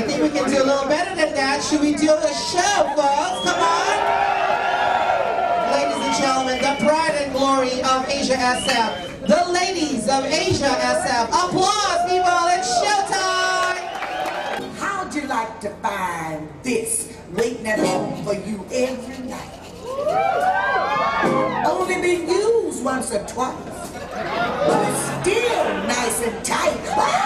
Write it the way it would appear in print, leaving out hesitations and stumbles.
I think we can do a little better than that. Should we do a show, folks? Come on! Ladies and gentlemen, the pride and glory of Asia SF. The ladies of Asia SF. Applause, people! It's showtime! How'd you like to find this waiting at home for you every night? Only been used once or twice, but it's still nice and tight.